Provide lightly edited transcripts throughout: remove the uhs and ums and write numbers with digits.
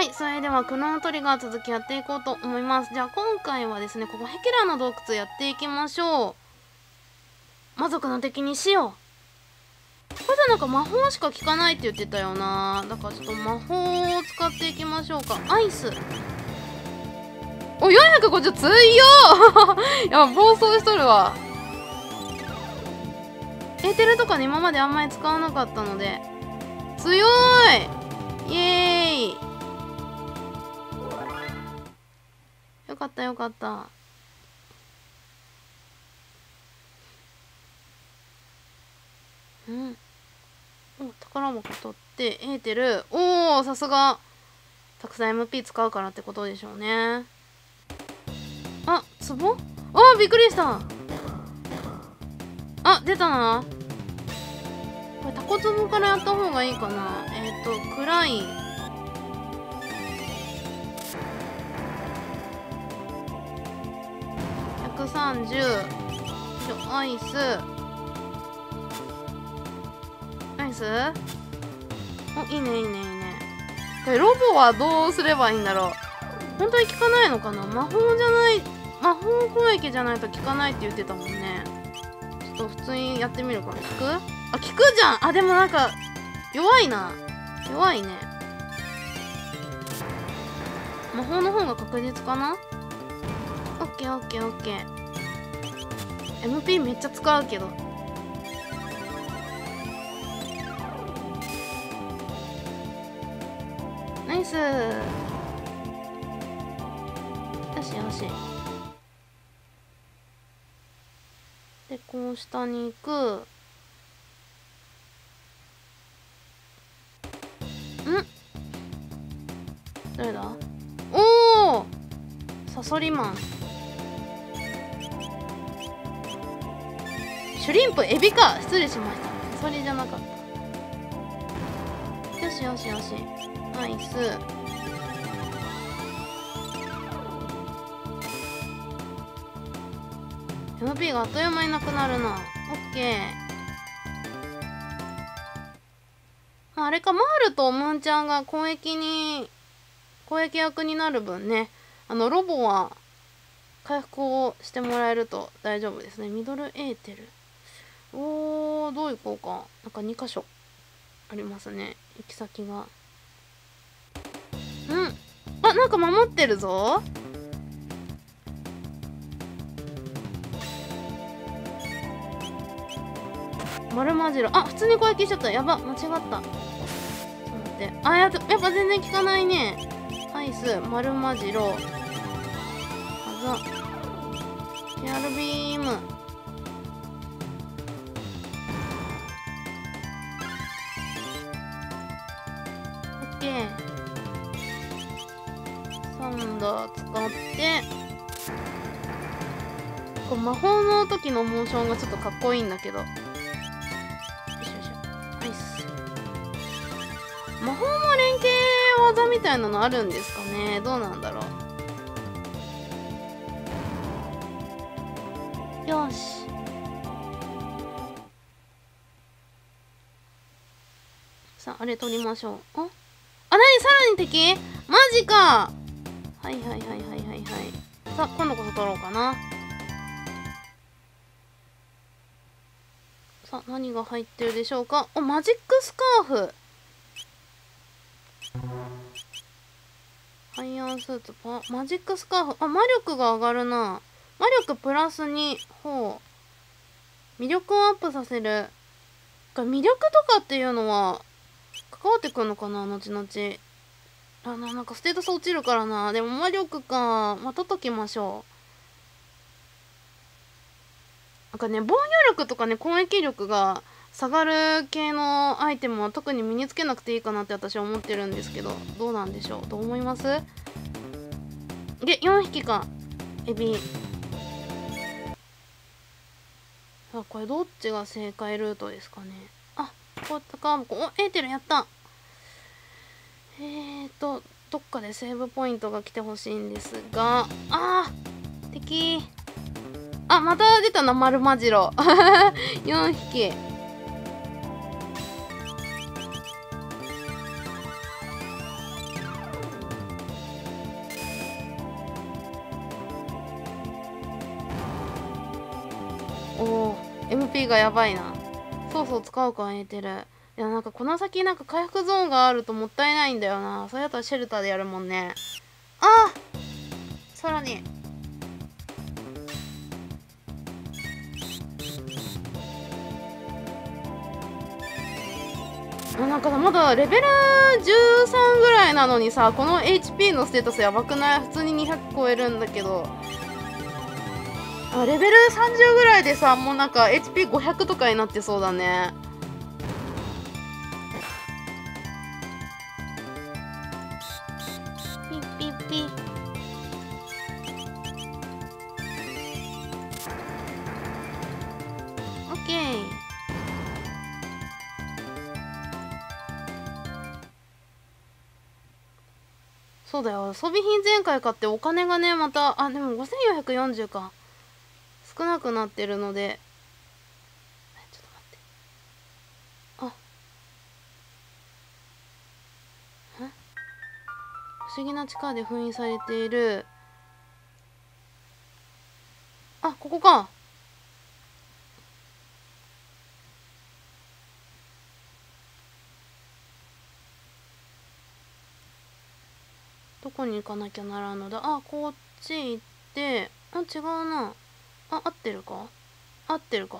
はい、それではクロノトリガー続きやっていこうと思います。じゃあ今回はですね、ここヘキラの洞窟やっていきましょう。魔族の敵にしよう。これでなんか魔法しか効かないって言ってたよな。だからちょっと魔法を使っていきましょうか。アイス。お、450強いよいや、暴走しとるわ。エーテルとかね、今まであんまり使わなかったので。強いイエーイ、よかったよかった。うん。お、宝箱取って、エーテル。おー、さすが。たくさん MP 使うからってことでしょうね。あ、壺？あー、びっくりした。あ、出たな。これタコツボからやった方がいいかな。クライン。130。アイス。アイス？お、いいねいいねいいね。これロボはどうすればいいんだろう。本当に効かないのかな。魔法攻撃じゃないと効かないって言ってたもんね。ちょっと普通にやってみるから。効く？あ、効くじゃん。あ、でもなんか弱いな。弱いね。魔法の方が確実かな。オッケーオッケーオッケー。MP めっちゃ使うけど。ナイス。よしよし。で、こう下に行く。誰だ？おお、サソリマン、シュリンプ、エビか、失礼しました、サソリじゃなかった。よしよしよし、ナイス。MP があっという間になくなるな。オッケー。あれか、マールとムーンちゃんが攻撃役になる分ね、ロボは回復をしてもらえると大丈夫ですね。ミドルエーテル。おー、どういこうか。なんか2箇所ありますね、行き先が。うん。あ、なんか守ってるぞ。丸まじろ。あ、普通に攻撃しちゃった。やば、間違った。ちょっと待って。あ、やっぱ全然効かないね。アイス、丸まじろ。あざ。エアルビーム。オッケー。サンダー使って。こう魔法の時のモーションがちょっとかっこいいんだけど。魔法の連携技みたいなのあるんですかね。どうなんだろう。よし。さあ、あれ取りましょう。あ、あ、なに、さらに敵？マジか。はいはいはいはいはいはい。さあ、今度こそ取ろうかな。さあ、何が入ってるでしょうか。お、マジックスカーフ。アイアンスーツ、マジックスカーフ。あ、魔力が上がるな。魔力プラス2。ほう。魅力をアップさせる。魅力とかっていうのは、関わってくるのかな、後々。あ、なんかステータス落ちるからな。でも魔力か。まとっときましょう。なんかね、防御力とかね、攻撃力が下がる系のアイテムは特に身につけなくていいかなって私は思ってるんですけど、どうなんでしょう。どう思います？で、4匹か。エビ。あ、これどっちが正解ルートですかね。あ、こう、高箱。お、エーテルやった。どっかでセーブポイントが来てほしいんですが、あー、敵。あ、また出たな、丸マジロ。4匹。MP がやばいな。そうそう、使うから似てる。いや、なんかこの先なんか回復ゾーンがあるともったいないんだよな。それだったらシェルターでやるもんね。ああ、さらになんかまだレベル13ぐらいなのにさ、この HP のステータスやばくない？普通に200超えるんだけど、あ、レベル30ぐらいでさ、もうなんか HP500 とかになってそうだね。ピッピッピッ。オッケー。そうだよ、装備品前回買ってお金がね、また、あ、でも5440か少なくなってるので、ちょっと待って、あっ、不思議な力で封印されている、あ、ここか。どこに行かなきゃならんのだ。あ、こっち行って、あ、違うな。あ、合ってるか？合ってるか。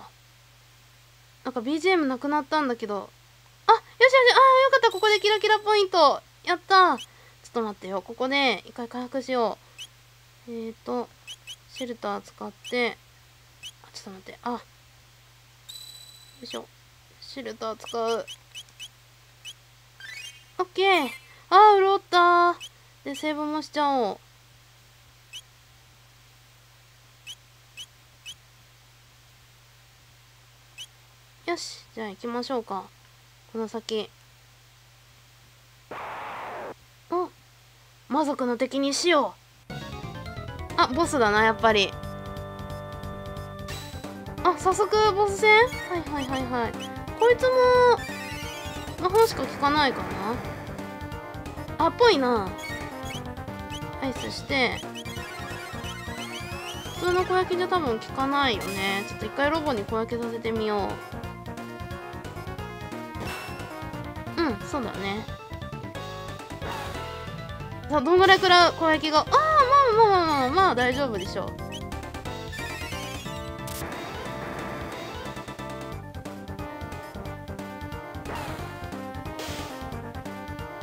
なんか BGM なくなったんだけど。あ、よしよし、あ、よかった、ここでキラキラポイント。やった。ちょっと待ってよ、ここで一回回復しよう。シェルター使って、あ、ちょっと待って、あ、よいしょ。シェルター使う。オッケー。あ、潤ったー。で、セーブもしちゃおう。よし、じゃあ行きましょうか、この先。あ、魔族の敵にしよう。あ、ボスだな、やっぱり。あ、早速ボス戦。はいはいはいはい。こいつも魔法しか効かないかな。あっぽいな。アイスして、普通の小焼きじゃ多分効かないよね。ちょっと一回ロボに小焼きさせてみよう。うん、そうだね。さあ、どんぐらいから小焼きが、ああ、まあまあまあまあ、まあ、大丈夫でしょう。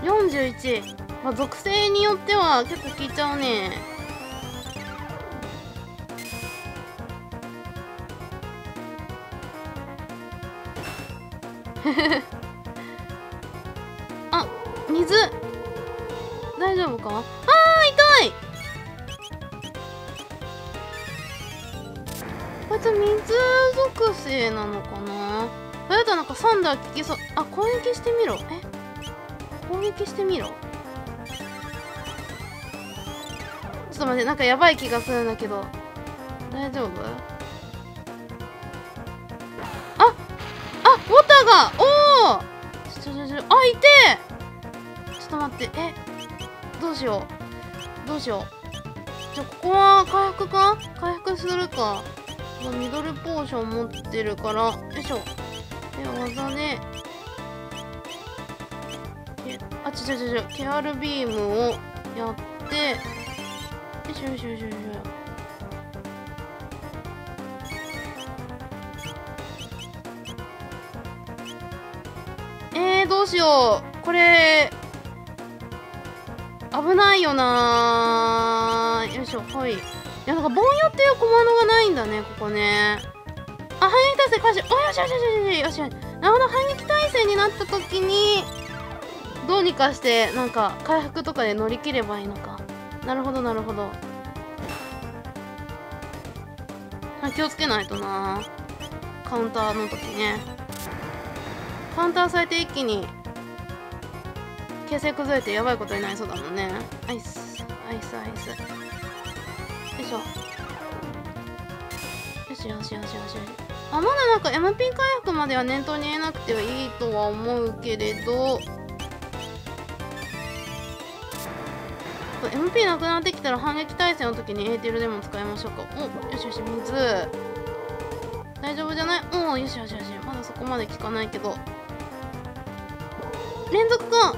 41。まあ、属性によっては結構効いちゃうね。あ、水大丈夫か。あー、痛い。こいつ水属性なのかな。あれだ、なんかサンダー効きそう。あ、攻撃してみろ。え、攻撃してみろ。ちょっと待って、なんかやばい気がするんだけど大丈夫？あっ、あ、ウォーターが、おお、ちょ、あ、いてー、ちょっと待って、え、どうしようどうしよう。じゃあここは回復か、回復するか。ミドルポーション持ってるから、よいしょ。で、技で、あ、ちょ、ケアルビームをやって、よし。どうしよう、これ危ないよなー。よいしょ、はい。いや、なんか盆屋っていうコマンドがないんだね、ここね。あ、反撃体制開始。よし。なるほど、反撃体制になった時にどうにかしてなんか回復とかで乗り切ればいいのか。なるほど。気をつけないとな、カウンターの時ね。カウンターされて一気に形勢崩れてやばいことになりそうだもんね。アイス。よいしょ。よし。あ、まだなんか MP 回復までは念頭に入れなくてはいいとは思うけれど、MP なくなってきたら反撃対戦の時にエーテルでも使いましょうか。お、よし、水。大丈夫じゃない？おお、よしよしよし。まだそこまで効かないけど。連続か！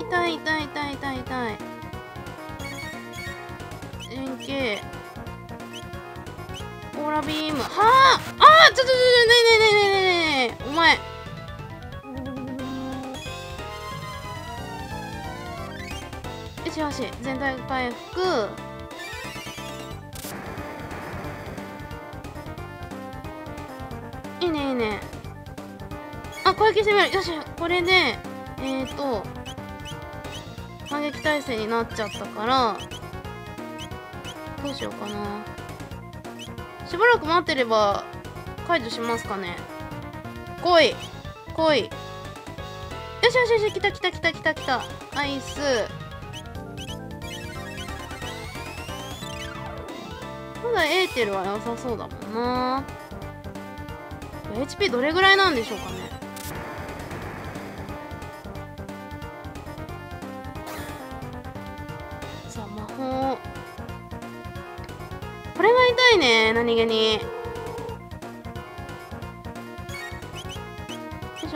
痛い痛い痛い痛い痛い。円形。オーラビーム。はあ！ああ！ちょ、ねえねえねえねえねえねえ。お前。よしよし。全体回復。いいねいいね。あ、攻撃してみる。よし、これで反撃態勢になっちゃったから、どうしようかな。しばらく待ってれば解除しますかね。来い来い。よしよしよし、来た来た来た来た来た。アイス。まだエーテルは良さそうだもんな。HP どれぐらいなんでしょうかね。さあ、魔法。これが痛いね、何気に。よいしょ。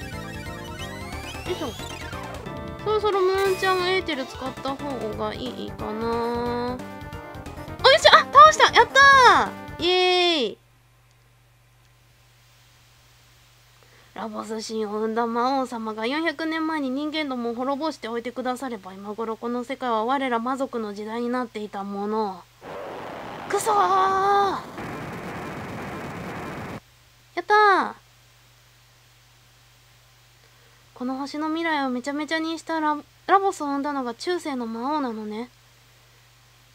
よいしょ。そろそろムーンちゃんもエーテル使った方がいいかな。お、よし、あ、倒した、やったー、イエーイ。ラボス神を生んだ魔王様が400年前に人間どもを滅ぼしておいてくだされば、今頃この世界は我ら魔族の時代になっていたもの。クソー、やったー。この星の未来をめちゃめちゃにしたラボスを生んだのが中世の魔王なのね。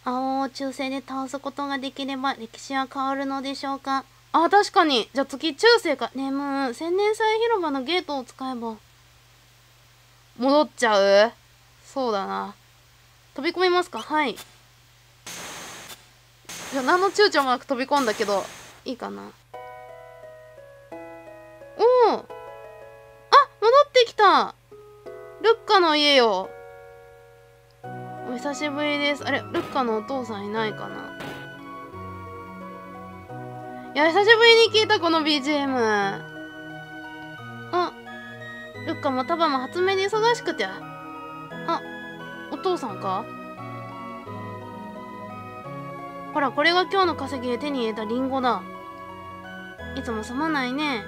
青を中世で倒すことができれば歴史は変わるのでしょうか。あ、確かに。じゃあ次、中世か。ねえ、もう千年祭広場のゲートを使えば戻っちゃう。そうだな。飛び込みますか。はい。いや、何の躊躇もなく飛び込んだけどいいかな。おお、戻ってきた。ルッカの家よ。お久しぶりです。あれ、ルッカのお父さんいないかな。いや、久しぶりに聞いたこの BGM。 あ、ルッカもタバも発明で忙しくて。あ、お父さんか。ほら、これが今日の稼ぎで手に入れたリンゴだ。いつもすまないね。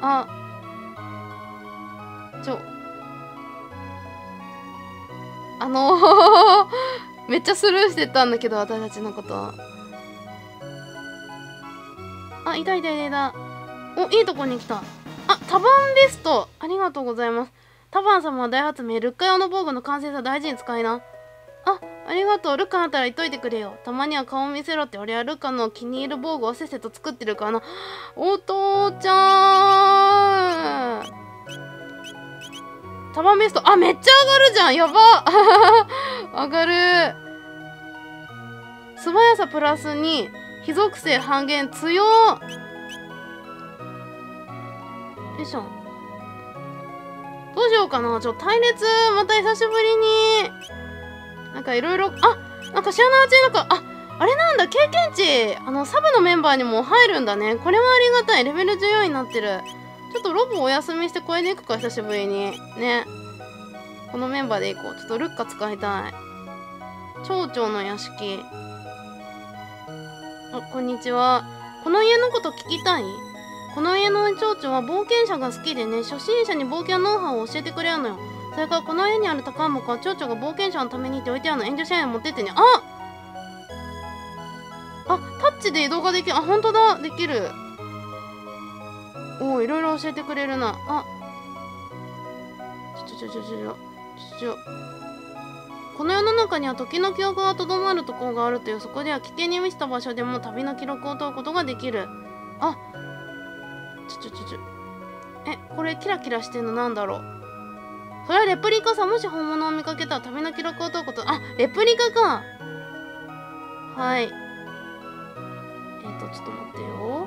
あ、めっちゃスルーしてたんだけど、私たちのこと。あ、いたいたいたいた。お、いいとこに来た。あ、タバンベスト、ありがとうございます。タバン様は大発明、ルッカ用の防具の完成さ、大事に使いな。あ、ありがとう。ルッカだったら言っといてくれよ。たまには顔見せろって。俺はルッカの気に入る防具をせっせと作ってるからな。お父ちゃん、タバンベスト、あ、めっちゃ上がるじゃん、やば上がる。素早さプラス2、火属性半減、強。よいしょ。どうしようかな。ちょ、隊列また久しぶりになんかいろいろ、あ、なんか知らないうちになんか、あれなんだ、経験値サブのメンバーにも入るんだね。これはありがたい。レベル14になってる。ちょっとロボお休みしてこれでいくか、久しぶりに。ね。このメンバーでいこう。ちょっとルッカ使いたい。町長の屋敷。あ、こんにちは。この家のこと聞きたい？この家の町長は冒険者が好きでね、初心者に冒険ノウハウを教えてくれるのよ。それからこの家にある宝箱は町長が冒険者のためにって置いてあるの。援助車両持ってってね。あ、タッチで移動ができる。あ、ほんとだ、できる。お、いろいろ教えてくれるな。あ、ちょ、この世の中には時の記憶がとどまるところがあるという。そこでは危険に満ちた場所でも旅の記録を問うことができる。あ、ちょ、え、これキラキラしてんのなんだろう。それはレプリカさ。もし本物を見かけたら旅の記録を問うこと。あ、レプリカか。はい。ちょっと待ってよ。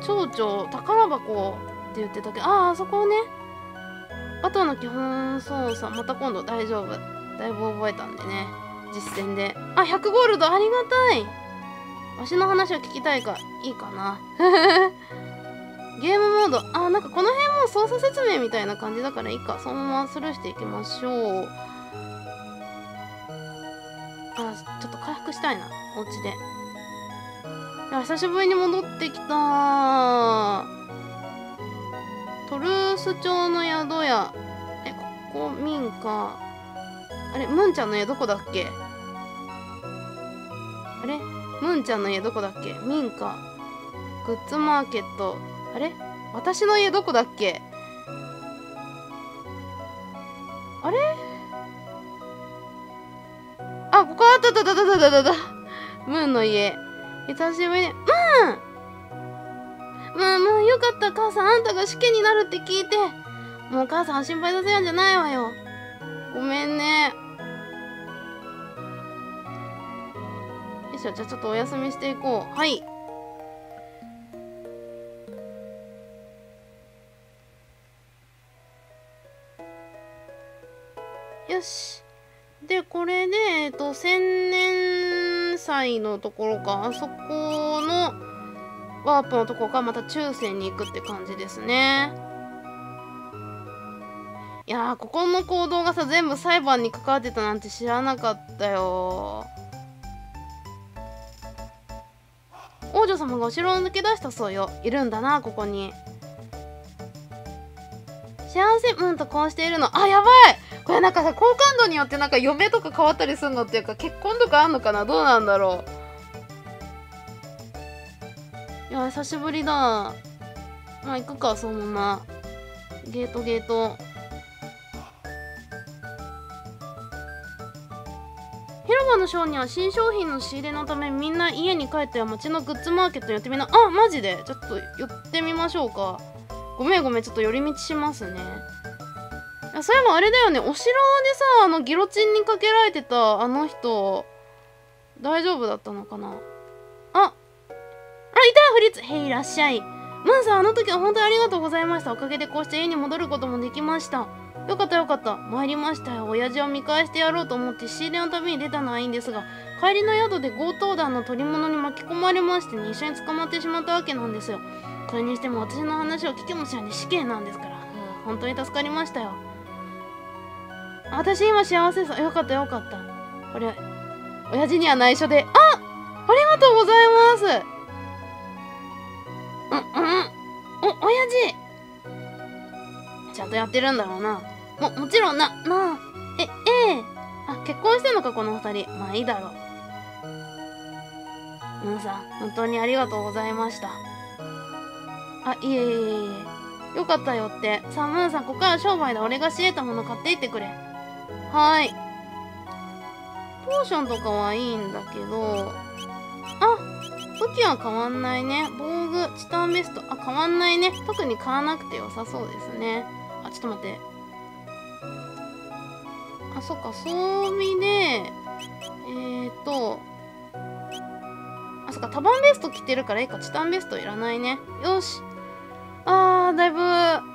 町長、宝箱って言ってたけど、ああ、あそこをね。あとの基本操作また今度。大丈夫、だいぶ覚えたんでね、実践で。あ、100ゴールドありがたい。わしの話を聞きたいかいいかな。ゲームモード、あ、なんかこの辺も操作説明みたいな感じだからいいか、そのままスルーしていきましょう。あ、ちょっと回復したいな、お家で。いや、久しぶりに戻ってきた。トルース町の宿屋。え、ここ民家。あれ、ムンちゃんの家どこだっけ。あれ、ムンちゃんの家どこだっけ。民家、グッズマーケット。あれ、私の家どこだっけ。あれ、あ、ここあっただだだだだだだ。ムンの家、久しぶりに。ムンよかった。母さん、あんたが試験になるって聞いて。もう母さん心配させるんじゃないわよ。ごめんね。よいしょ、じゃあちょっとお休みしていこう。はい、よし。で、これで、千年祭のところか、あそこのワープのところからまた抽選に行くって感じですね。いやー、ここの行動がさ、全部裁判に関わってたなんて知らなかったよ。王女様がお城を抜け出したそうよ。いるんだな、ここに。幸せムンとこうしているの。あ、やばい、これなんかさ、好感度によってなんか嫁とか変わったりするのっていうか、結婚とかあんのかな、どうなんだろう。いや、久しぶりだ。まあ行くか、そのまま。ゲートゲート。広場のショーには新商品の仕入れのため、みんな家に帰っては街のグッズマーケットやってみな。あ、マジでちょっと寄ってみましょうか。ごめん、ちょっと寄り道しますね。そういえばあれだよね、お城でさ、ギロチンにかけられてたあの人、大丈夫だったのかな。いたよ、フリッツ。へい、いらっしゃい。ムンさん、あの時は本当にありがとうございました。おかげでこうして家に戻ることもできました。よかったよかった。参りましたよ。親父を見返してやろうと思って仕入れの旅に出たのはいいんですが、帰りの宿で強盗団の取り物に巻き込まれましてね、一緒に捕まってしまったわけなんですよ。それにしても私の話を聞きもしないで死刑なんですから。本当に助かりましたよ。私今幸せさ。よかったよかった。これ、親父には内緒で。あ、ありがとうございます。親父。ちゃんとやってるんだろうな。もちろんなあ。あ、結婚してんのか、この二人。まあいいだろう。ムンさん、本当にありがとうございました。あ、いえいえいえ。よかったよって。さあ、ムンさん、ここから商売だ。俺が仕入れたもの買っていってくれ。はーい。ポーションとかはいいんだけど、武器は変わんないね。防具、チタンベスト。あ、変わんないね。特に買わなくて良さそうですね。あ、ちょっと待って。あ、そっか、装備で、あ、そっか、タバンベスト着てるからいいか。チタンベストいらないね。よし。だいぶ、い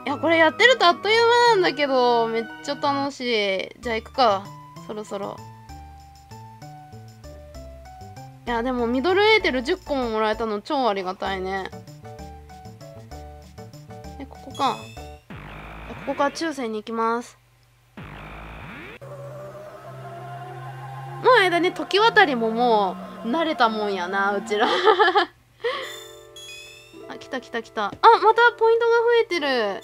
や、これやってるとあっという間なんだけど、めっちゃ楽しい。じゃあ行くか。そろそろ。いや、でもミドルエーテル10個ももらえたの超ありがたいね。で、ここか。ここから抽選に行きます。の間ね、時渡りももう慣れたもんやな、うちら。あ、来た来た来た。あ、またポイントが増えてる。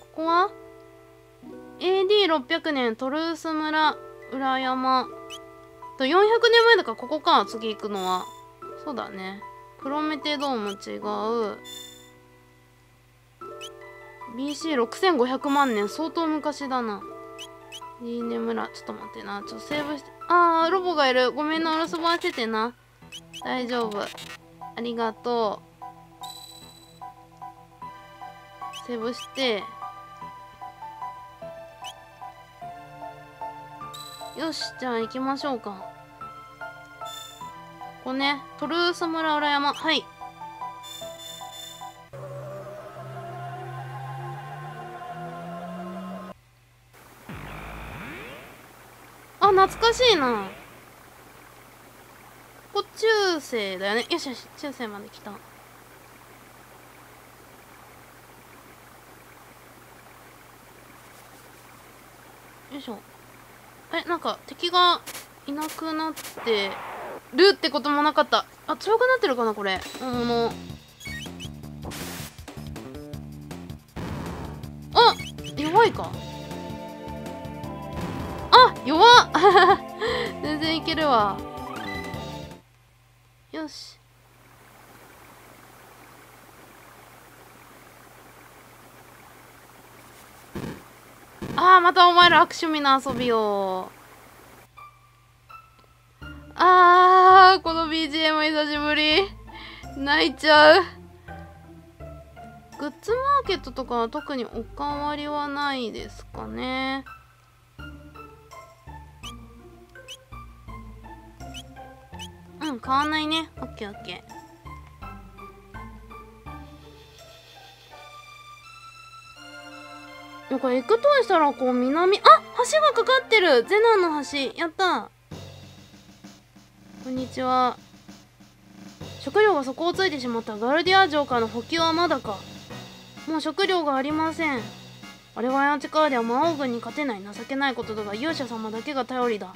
ここは AD600 年トルース村裏山。400年前だから、ここか、次行くのは。そうだね。プロメテドーム違う。BC6500 万年。相当昔だな。いいね、村。ちょっと待ってな。ちょっとセーブして。ロボがいる。ごめんな、お留守番しててな。大丈夫。ありがとう。セーブして。よし、じゃあ行きましょうか。ここね、トルース村裏山。はい。あ、懐かしいな。ここ中世だよね。よしよし、中世まで来た。よいしょ。え、なんか敵がいなくなってるってこともなかった。あ、強くなってるかなこれ。あ、弱いか。あ、弱っ全然いけるわ。よし、あー、またお前ら悪趣味な遊びを。あー、この BGM 久しぶり。泣いちゃう。グッズマーケットとかは特におかわりはないですかね。うん、買わないね。オッケーオッケー。なんかエクトイしたらこう南、あ、橋がかかってる。ゼナの橋、やった。こんにちは。食料が底をついてしまった。ガルディア城からの補給はまだか。もう食料がありません。我々の力では魔王軍に勝てない。情けないことだが勇者様だけが頼りだ。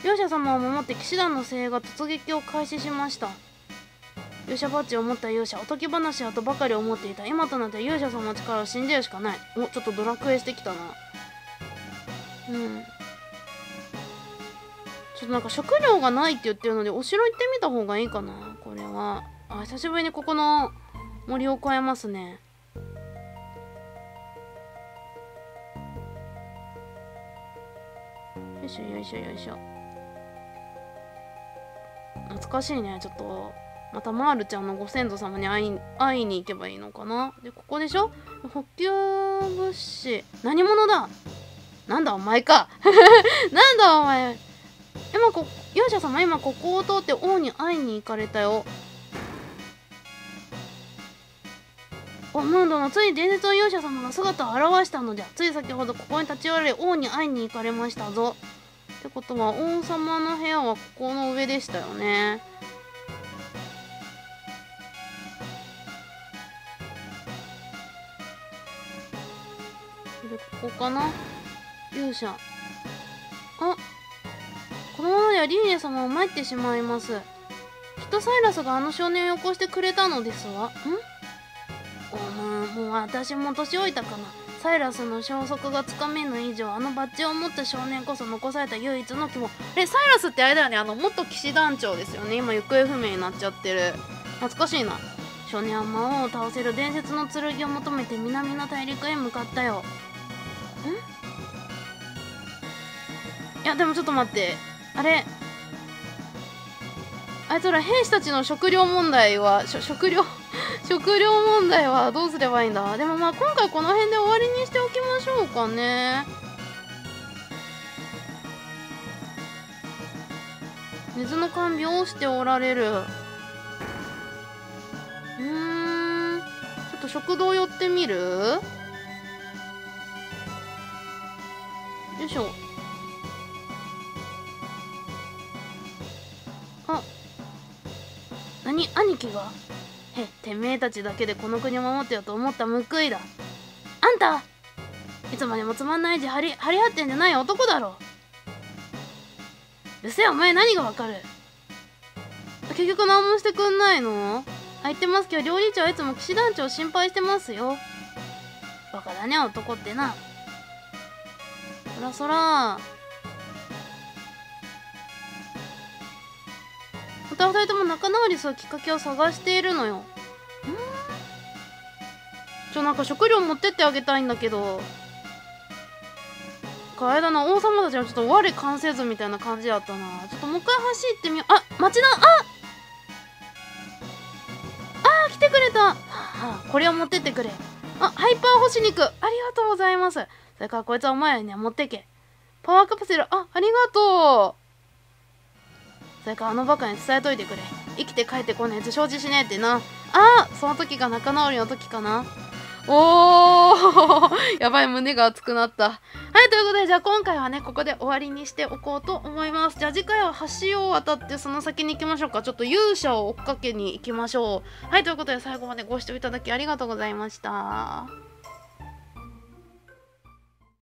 勇者様を守って騎士団の精鋭が突撃を開始しました。勇者バッジを持った勇者、おとぎ話やとばかり思っていた。今となって勇者様の力を信じるしかない。お、ちょっとドラクエしてきたな。うん。ちょっとなんか食料がないって言ってるので、お城行ってみた方がいいかな、これは。あ、久しぶりにここの森を越えますね。よいしょよいしょよいしょ。懐かしいね、ちょっと。またマールちゃんのご先祖様に会いに行けばいいのかな。で、ここでしょ、補給物資。何者だ。なんだお前かなんだお前。勇者様、今ここを通って王に会いに行かれたよ。オムンドのつい伝説の勇者様が姿を現したのじゃ。つい先ほどここに立ち寄られ王に会いに行かれましたぞ。ってことは王様の部屋はここの上でしたよね。ここかな、勇者。あ、このままではリーネ様を参ってしまいます。きっとサイラスがあの少年を起こしてくれたのですわ。んお前、もう私も年老いたかな。サイラスの消息がつかめぬ以上、あのバッジを持った少年こそ残された唯一の希望。え、サイラスってあれだよね、元騎士団長ですよね。今行方不明になっちゃってる。懐かしいな。少年は魔王を倒せる伝説の剣を求めて南の大陸へ向かったよ。ん？いや、でもちょっと待って、あいつら兵士たちの食料問題はどうすればいいんだ。でもまあ今回この辺で終わりにしておきましょうかね。水の看病をしておられる。ちょっと食堂寄ってみる？よいしょ。あ、何、兄貴が。へ、てめえたちだけでこの国を守ってよと思った報いだ。あんた、いつまでもつまんないで張り合ってんじゃない男だろ。うるせえ、お前何がわかる。結局何もしてくんないの？言ってますけど、料理長はいつも騎士団長を心配してますよ。バカだね、男ってな。そらそら。また二人とも仲直りするきっかけを探しているのよ。なんか食料持ってってあげたいんだけど。あれだな、王様たちはちょっと我関せずみたいな感じだったな。ちょっともう一回走ってみよう。あ、町だ。あ、来てくれた。はあ、これを持ってってくれ。あ、ハイパー星肉ありがとうございます。それからこいつはお前らには持ってけ。パワーカプセル、あ、ありがとう。それからあのバカに伝えといてくれ。生きて帰ってこないやつ承知しねえってな。あ、その時が仲直りの時かな。おーやばい、胸が熱くなった。はい、ということで、じゃあ今回はねここで終わりにしておこうと思います。じゃあ次回は橋を渡ってその先に行きましょうか。ちょっと勇者を追っかけに行きましょう。はい、ということで最後までご視聴いただきありがとうございました。